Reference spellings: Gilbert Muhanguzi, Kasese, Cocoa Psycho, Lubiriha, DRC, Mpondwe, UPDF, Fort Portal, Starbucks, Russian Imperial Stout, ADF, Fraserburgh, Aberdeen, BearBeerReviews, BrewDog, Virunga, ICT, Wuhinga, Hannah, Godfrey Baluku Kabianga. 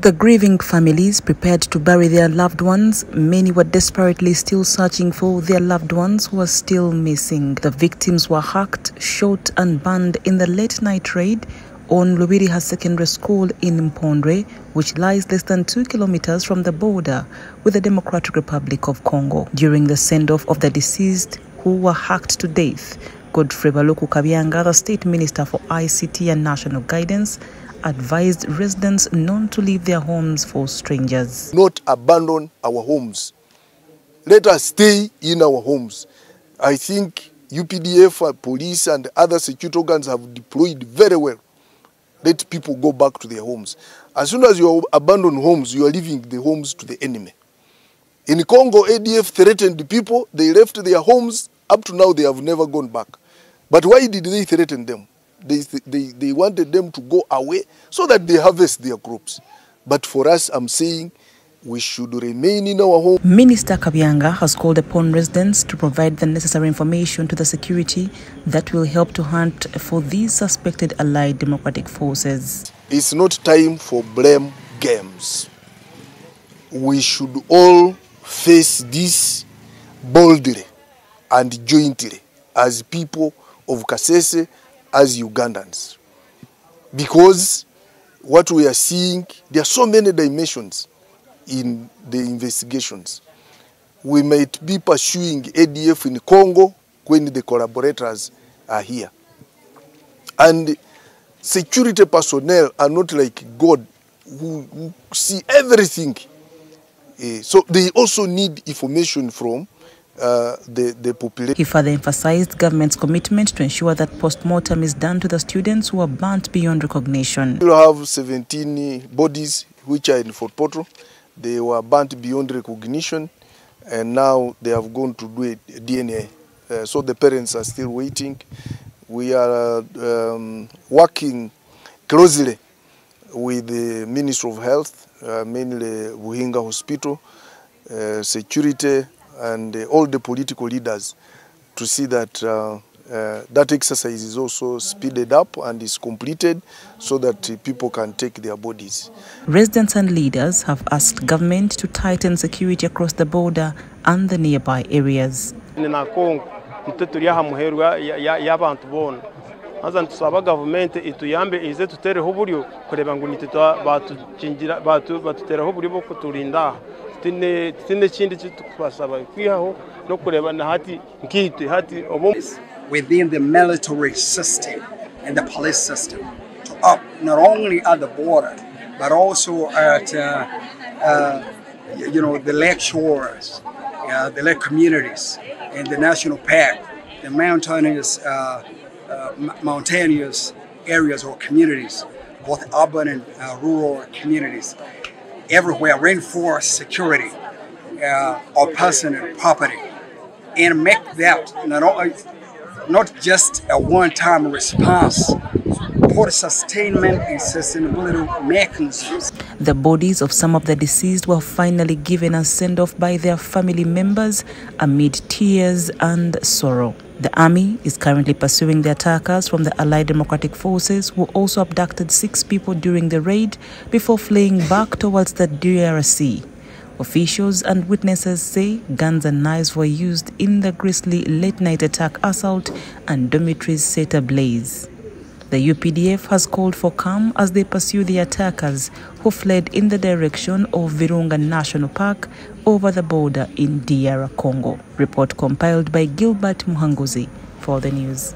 The grieving families prepared to bury their loved ones. Many were desperately still searching for their loved ones who were still missing. The victims were hacked, shot and burned in the late-night raid on Lubiriha Secondary School in Mpondwe, which lies less than 2 kilometers from the border with the Democratic Republic of Congo. During the send-off of the deceased, who were hacked to death, Godfrey Baluku Kabianga, the State Minister for ICT and National Guidance, advised residents not to leave their homes for strangers. Not abandon our homes. Let us stay in our homes. I think UPDF, police and other security organs have deployed very well. Let people go back to their homes. As soon as you abandon homes, you are leaving the homes to the enemy. In Congo, ADF threatened people. They left their homes. Up to now, they have never gone back. But why did they threaten them? They wanted them to go away so that they harvest their crops. But for us, I'm saying, we should remain in our home. Minister Kabianga has called upon residents to provide the necessary information to the security that will help to hunt for these suspected allied democratic forces. It's not time for blame games. We should all face this boldly and jointly as people of Kasese, as Ugandans. Because what we are seeing, there are so many dimensions in the investigations. We might be pursuing ADF in Congo when the collaborators are here. And security personnel are not like God who see everything. So they also need information from the population. He further emphasized government's commitment to ensure that post-mortem is done to the students who are burnt beyond recognition. We have 17 bodies which are in Fort Portal. They were burnt beyond recognition, and now they have gone to do a DNA. So the parents are still waiting. We are working closely with the Ministry of Health, mainly Wuhinga Hospital, security, and all the political leaders to see that that exercise is also speeded up and is completed so that people can take their bodies. Residents and leaders have asked government to tighten security across the border and the nearby areas. Within the military system and the police system to up not only at the border but also at the lake shores, the lake communities, and the national park, the mountainous areas or communities, both urban and rural communities. Everywhere reinforce security of personal property and make that not just a one-time response, but sustainment and sustainability mechanisms. The bodies of some of the deceased were finally given a send-off by their family members amid tears and sorrow. The army is currently pursuing the attackers from the Allied Democratic Forces, who also abducted 6 people during the raid before fleeing back towards the DRC. Officials and witnesses say guns and knives were used in the grisly late-night attack assault and dormitories set ablaze. The UPDF has called for calm as they pursue the attackers, who fled in the direction of Virunga National Park over the border in DR Congo. Report compiled by Gilbert Muhanguzi for the news.